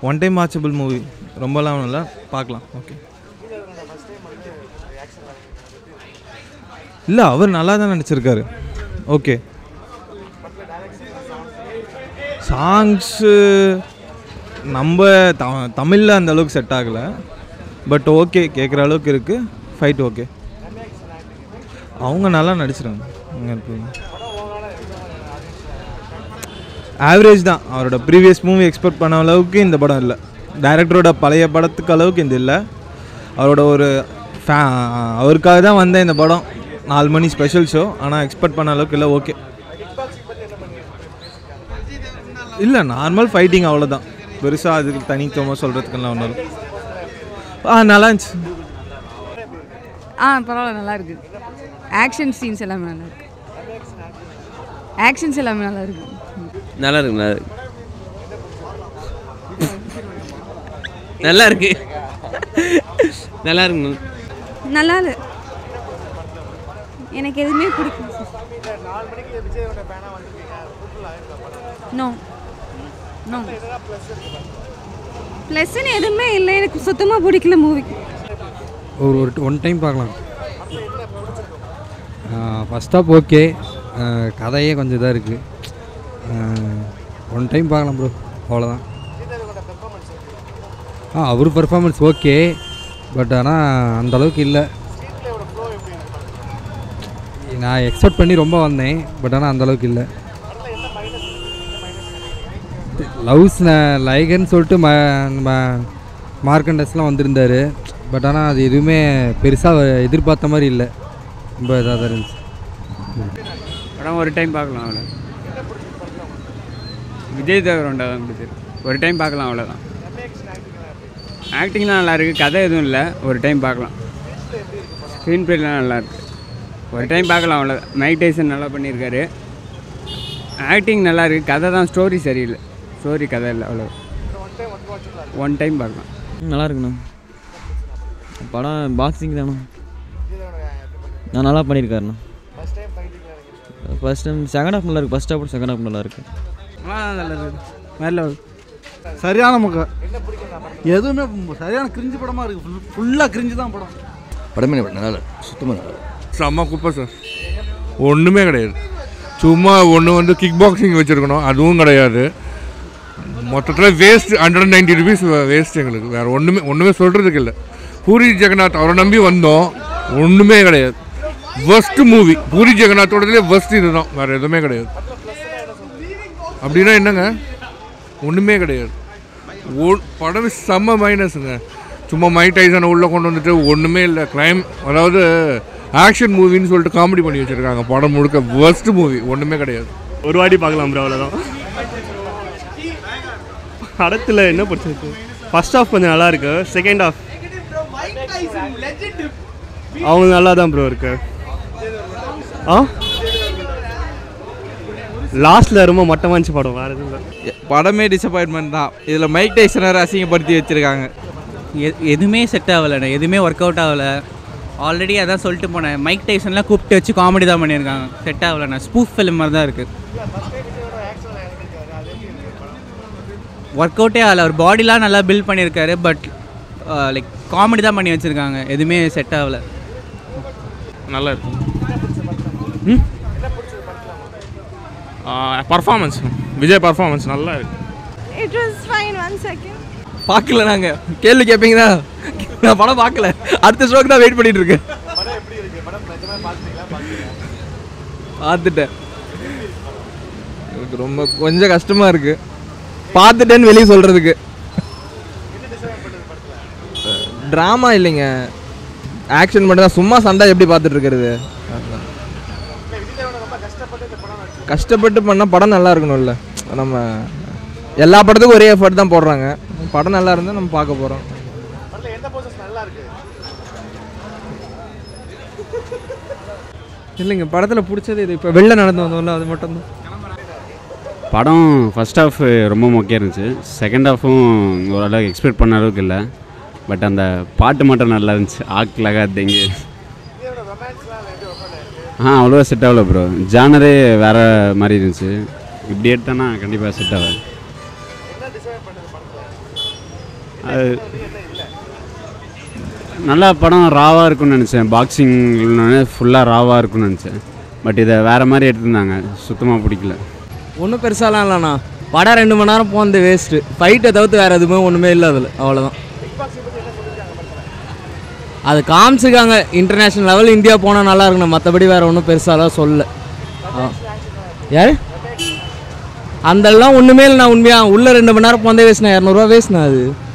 One time watchable movie. Rombalam Pakla. Okay. La over Naladan. Okay. Songs number Tamil and the look set agla. But okay, Kekralo Kirk, fight okay. Average da avroda previous movie expect panna alavukku inda padam illa director oda palaya padathukku alavukku inda illa avroda oru avarkaga da vanda inda padam 4 mani special show ana expect panna alavukku illa okay illa normal fighting avladha perusa adukku thani thoma solradhukku illa nalla inch parala nalla irukku action scenes ella nalla irukku actions ella nalla irukku நல்லா இருக்கு நல்லா இருக்கு நல்லா இருக்கு நல்லா இல்ல எனக்கு எதுமே பிடிக்கல சார் 4 மணிக்கு விஜயோட பேனா வந்திருக்கீங்க ஃபுல் ஆயிடுதா படம் நோ நோ ப்ளஸ் எதுமே இல்ல எனக்கு சுத்தமா பிடிக்கல மூவி ஒரு ஒன் டைம் பார்க்கலாம் ஃபர்ஸ்ட் ஆப் ஓகே கதையே கொஞ்சம் இதா இருக்கு one time paakalam bro avladhaan avaru performance okay but ana and alavukku illa na expect panni romba vandhen but ana and alavukku illa loves like nu solittu markanders la vandirundaru but ana adu eduvume perusa edirpaatha mari illa romba edha irundhuchu adam oru time paakalam avladhaan Vijay Devarakonda one time paakalam avladhaan acting la nalla irukku kadha edhum illa one time paakalam screenplay la nalla irukku one time paakalam avladhaan Mike Tyson nalla pannirukkaru acting nalla irukku kadha dhaan story seriyilla story kadha illa avladhaan one time paakalam nalla irukku படம் boxing தானா நான் நல்லா பண்ணிருக்காரு first time fighting la irukku first time second half nalla irukku first half second half nalla irukku சரியான முக எதுவுமே சரியான cringe படமா இருக்கு ஃபுல்லா கிரிஞ்சு தான் படம் படமே நல்லா இல்ல சுத்தமா நல்லா செம குப்பை சார் ஒண்ணுமே கிடையாது சும்மா ஒண்ணு வந்து கிக் பாக்ஸிங் வச்சிருக்கணும் அதுவும் கிடையாது மொத்தத்துல வேஸ்ட் 190 ரூபீஸ் வேஸ்ட் எங்களுக்கு வேற ஒண்ணுமே சொல்றதுக்கு இல்ல பூரி ஜெகநாத் அவரை நம்பி வந்தோம் ஒண்ணுமே கிடையாது worst மூவி பூரி ஜெகநாத்தோடதுல worst இதுதான் வேற எதுமே கிடையாது அப்படினா என்னங்க ஒண்ணுமே கிடையாது படம் செம மைனஸ்ங்க சும்மா மைக் டைசன் உள்ள கொண்டு வந்துட்டு ஒண்ணுமே இல்ல கிரைம் அதாவது ஆக்ஷன் மூவின்னு சொல்லிட்டு காமெடி பண்ணி வச்சிருக்காங்க படம் முழுக்க worst மூவி ஒண்ணுமே கிடையாது ஒரு வாடி பார்க்கலாம் bro அவ்வளவுதான் படத்துல என்ன பிரச்சனை ஃபர்ஸ்ட் ஹாஃப் கொஞ்சம் நல்லா இருக்கு செகண்ட் ஹாஃப் அவங்க நல்லா தான் bro இருக்கு லாஸ்ட்ல ரொம்ப மட்டமா இருந்துச்சு படம் வேற எதுவும் இல்ல படமே டிசாப்பாயின்ட்மென்ட் தான் இதுல மைக் டைசனை அசிங்கப்படுத்தி வச்சிருக்காங்க எதுமே செட் ஆகலண்ணா எதுமே வொர்க் அவுட் ஆகல ஆல்ரெடி அதான் சொல்லிட்டு போனேன் மைக் டைசன்லாம் கூப்பிட்டு வச்சு காமெடி தான் பண்ணியிருக்காங்க செட் ஆகலண்ணா ஸ்பூஃப் ஃபிலிம் மாதிரி தான் இருக்கு ஒர்க் அவுட்டே ஆகல அவர் பாடிலாம் நல்லா பில்ட் பண்ணியிருக்காரு பட் லைக் காமெடி தான் பண்ணி வச்சிருக்காங்க எதுவுமே செட் ஆகல நல்லா இருக்கு performance Vijay performance nalla irukku it was fine one second paakala naanga kellu kepinga na padam paakala adha stroke da wait pannit irukken padam eppadi irukku padam nijama paathittinga paathiten idu romba konja kashthama irukku paathiten veli solradhukku enna design pannadhu padutha drama illinga action mattum summa sanda eppadi paathittu irukkuradhu கஷ்டப்பட்டு பண்ணால் படம் நல்லா இருக்கணும்ல நம்ம எல்லா படத்துக்கும் ஒரே effort தான் போடுறாங்க படம் நல்லா இருந்தால் நம்ம பார்க்க போகிறோம் இல்லைங்க படத்தில் பிடிச்சது இது இப்போ வெளில நடந்து வந்தோம்ல அது மட்டும்தான் படம் ஃபர்ஸ்ட் ஹாஃப் ரொம்ப மொக்கையாக இருந்துச்சு செகண்ட் ஹாஃபும் ஓரளவுக்கு எக்ஸ்பெக்ட் பண்ண அளவுக்கு இல்லை பட் அந்த பாட்டு மட்டும் நல்லா இருந்துச்சு ஆக்கலாக தேங்கி அவ்வளோவா செட் ஆகல ப்ரோ ஜானரே வேறு மாதிரி இருந்துச்சு இப்படி எடுத்தானா கண்டிப்பாக செட் ஆகல நல்ல படம் ராவாக இருக்கும்னு நினச்சேன். பாக்ஸிங் ஃபுல்லாக ராவாக இருக்கும்னு நினச்சேன். பட் இதை வேறு மாதிரி எடுத்துருந்தாங்க, சுத்தமாக பிடிக்கல. ஒன்றும் பெருசாலாம் இல்லைண்ணா, படம் 2 மணி நேரம் போனது வேஸ்ட்டு. ஃபைட்டை தவிர்த்து வேறு எதுவுமே ஒன்றுமே இல்லை அதில், அவ்வளோதான். அது காமிச்சிருக்காங்க இன்டர்நேஷ்னல் லெவல், இந்தியா போனால் நல்லா இருக்குண்ணா. மற்றபடி வேறு ஒன்றும் பெருசாலாம் சொல்லலை. யார் அந்தெல்லாம் ஒன்றுமே இல்லைண்ணா, உண்மையாக. உள்ளே 2 மணி நேரம் போனதே வேஸ்ட்ண்ணா, 200 ரூபா வேஸ்ட்ண்ணா அது.